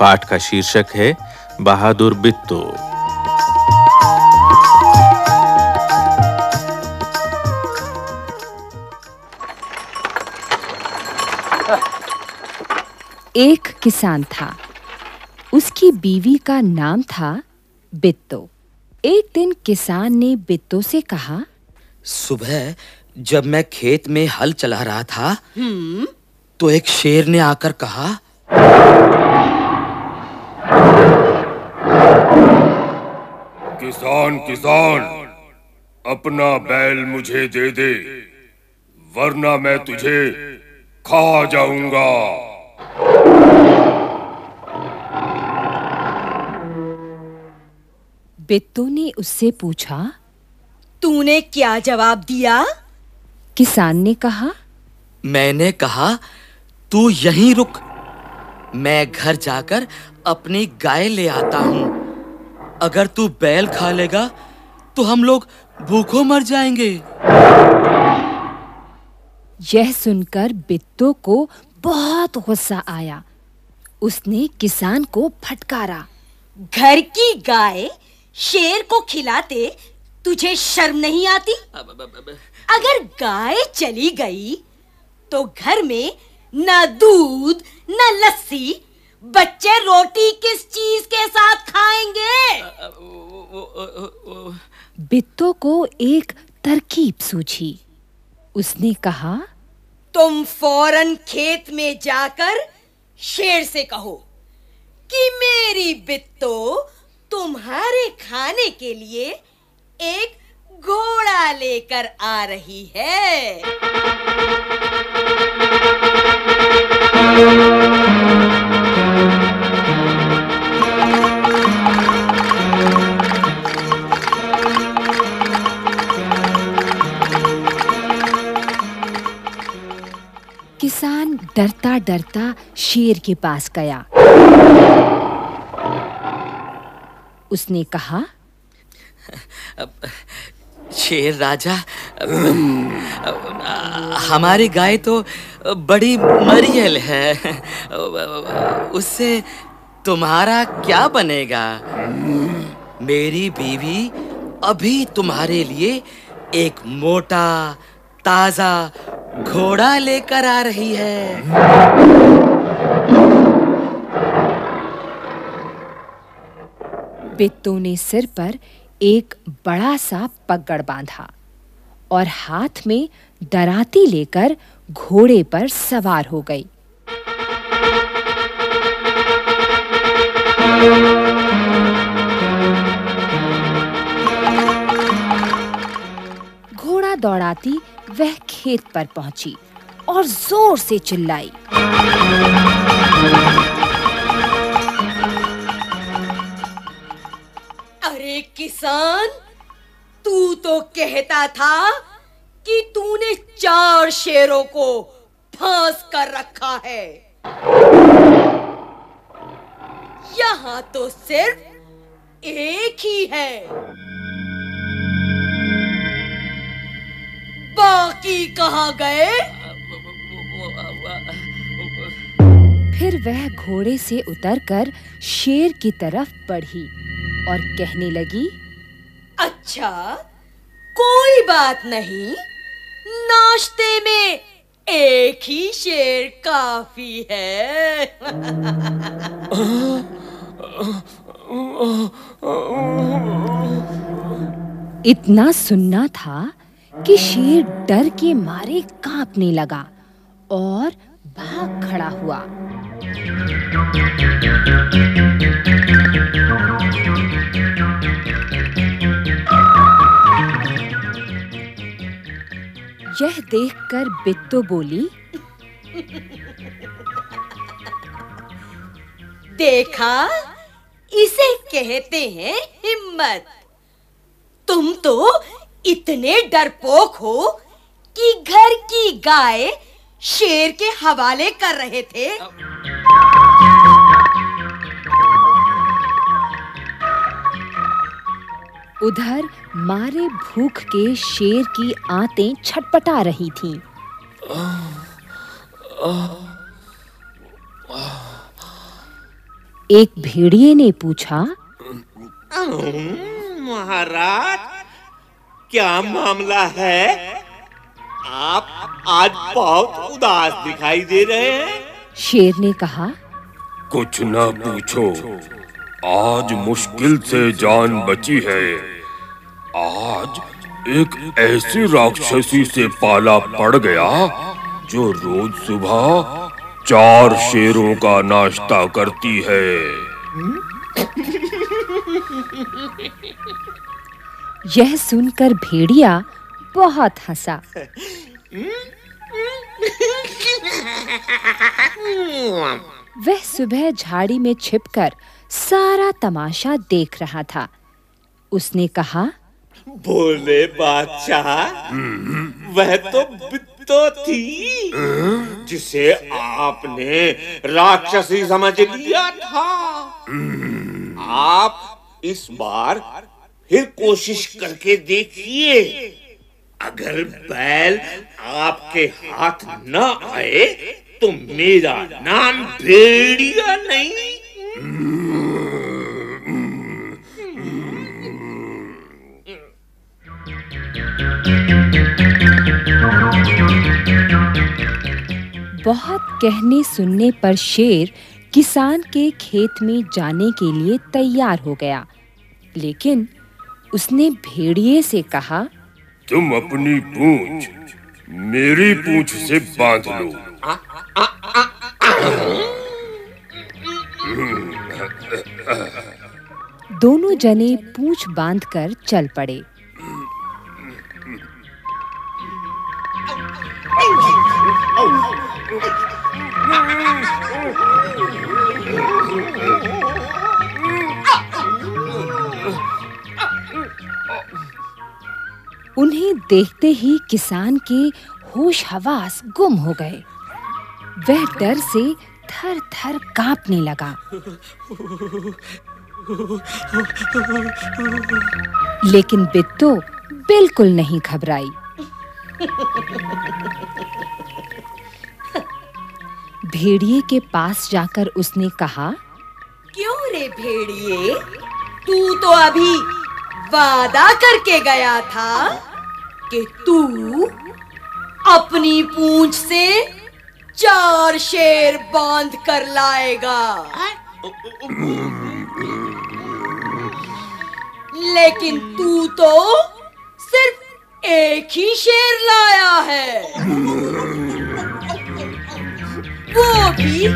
पाठ का शीर्षक है बहादुर बिट्टो। एक किसान था, उसकी बीवी का नाम था बिट्टो। एक दिन किसान ने बिट्टो से कहा, सुबह जब मैं खेत में हल चला रहा था तो एक शेर ने आकर कहा, किसान किसान अपना बैल मुझे दे दे, वरना मैं तुझे खा जाऊंगा। बिट्टो ने उससे पूछा, तूने क्या जवाब दिया? किसान ने कहा, मैंने कहा तू यहीं रुक, मैं घर जाकर अपनी गाय ले आता हूँ। अगर तू बैल खा लेगा तो हम लोग भूखों मर जाएंगे। यह सुनकर बिट्टो को बहुत गुस्सा आया। उसने किसान को फटकारा, घर की गाय शेर को खिलाते तुझे शर्म नहीं आती? अगर गाय चली गई तो घर में ना दूध ना लस्सी, बच्चे रोटी किस चीज के साथ खाएंगे? बिट्टो को एक तरकीब सूझी। उसने कहा, तुम फौरन खेत में जाकर शेर से कहो कि मेरी बिट्टो तुम्हारे खाने के लिए एक घोड़ा लेकर आ रही है। किसान डरता डरता शेर के पास गया। उसने कहा, शेर राजा, हमारी गाय तो बड़ी मरियल है, उससे तुम्हारा क्या बनेगा? मेरी बीवी अभी तुम्हारे लिए एक मोटा ताजा घोड़ा लेकर आ रही है। बिट्टो ने सिर पर एक बड़ा सा पगड़ बांधा और हाथ में दराती लेकर घोड़े पर सवार हो गई। घोड़ा दौड़ाती वह खेत पर पहुंची और जोर से चिल्लाई, अरे किसान, तू तो कहता था कि तूने 4 शेरों को फांस कर रखा है, यहाँ तो सिर्फ एक ही है, बाकी कहाँ गए? फिर वह घोड़े से उतरकर शेर की तरफ बढ़ी और कहने लगी, अच्छा कोई बात नहीं, नाश्ते में एक ही शेर काफी है। इतना सुनना था कि शेर डर के मारे कांपने लगा और भाग खड़ा हुआ। यह देखकर बिट्टो बोली, देखा, इसे कहते हैं हिम्मत। तुम तो इतने डरपोक हो कि घर की गाय शेर के हवाले कर रहे थे। उधर मारे भूख के शेर की आंतें छटपटा रही थीं। एक भेड़िए ने पूछा, महाराज क्या मामला है? आप आज बहुत उदास दिखाई दे रहे हैं। शेर ने कहा, कुछ ना पूछो, आज मुश्किल से जान बची है। आज एक ऐसी राक्षसी से पाला पड़ गया जो रोज सुबह 4 शेरों का नाश्ता करती है। यह सुनकर भेड़िया बहुत हंसा। वह सुबह झाड़ी में छिपकर सारा तमाशा देख रहा था। उसने कहा, भोले बादशाह, वह तो बित्तो थी जिसे आपने राक्षसी समझ लिया था। आप इस बार फिर कोशिश करके देखिए, अगर बैल आपके हाथ न आए तो मेरा नाम भेड़िया नहीं। बहुत कहने सुनने पर शेर किसान के खेत में जाने के लिए तैयार हो गया, लेकिन उसने भेड़िए से कहा, तुम अपनी पूंछ मेरी पूंछ से बांध लो। दोनों जने पूंछ बांधकर चल पड़े। उन्हें देखते ही किसान के होश हवास गुम हो गए। वह डर से थर-थर कांपने लगा, लेकिन बिट्टो बिल्कुल नहीं घबराई। भेड़िए के पास जाकर उसने कहा, क्यों रे भेड़िए, तू तो अभी वादा करके गया था कि तू अपनी पूंछ से 4 शेर बांध कर लाएगा, लेकिन तू तो सिर्फ एक ही शेर लाया है, वो भी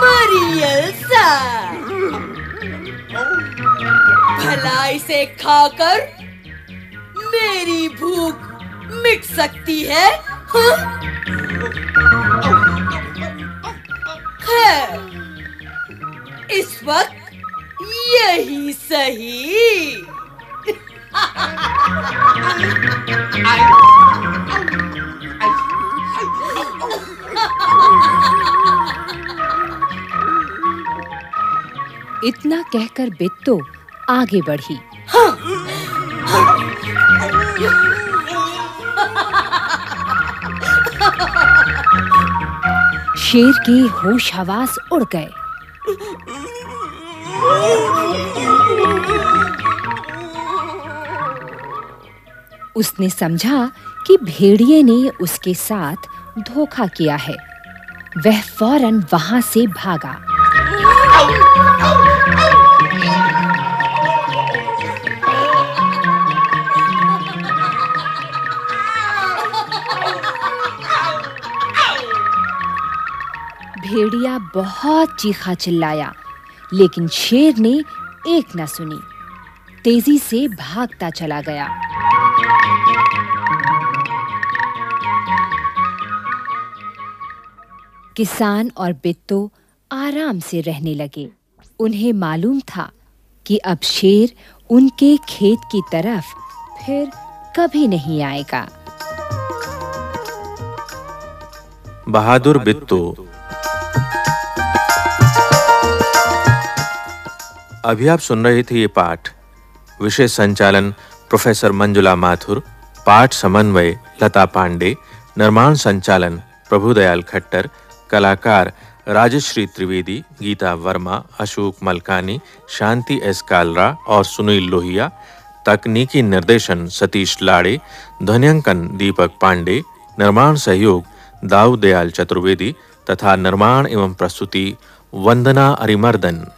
मरियल सा। भला इसे खाकर मेरी भूख मिट सकती है? खैर, इस वक्त यही सही। इतना कहकर बिट्टो आगे बढ़ी। शेर के होश हवास उड़ गए। उसने समझा कि भेड़िए ने उसके साथ धोखा किया है। वह फौरन वहां से भागा। भेड़िया बहुत चीखा चिल्लाया, लेकिन शेर ने एक न सुनी, तेजी से भागता चला गया। किसान और बिट्टो आराम से रहने लगे। उन्हें मालूम था कि अब शेर उनके खेत की तरफ फिर कभी नहीं आएगा। बहादुर बिट्टो। अभी आप सुन रहे थे ये पाठ। विशेष संचालन प्रोफेसर मंजुला माथुर, पाठ समन्वय लता पांडे, निर्माण संचालन प्रभुदयाल खट्टर, कलाकार राजश्री त्रिवेदी, गीता वर्मा, अशोक मलकानी, शांति एस कालरा और सुनील लोहिया। तकनीकी निर्देशन सतीश लाड़े, ध्वनियांकन दीपक पांडे, निर्माण सहयोग दाऊदयाल चतुर्वेदी तथा निर्माण एवं प्रस्तुति वंदना अरिमर्दन।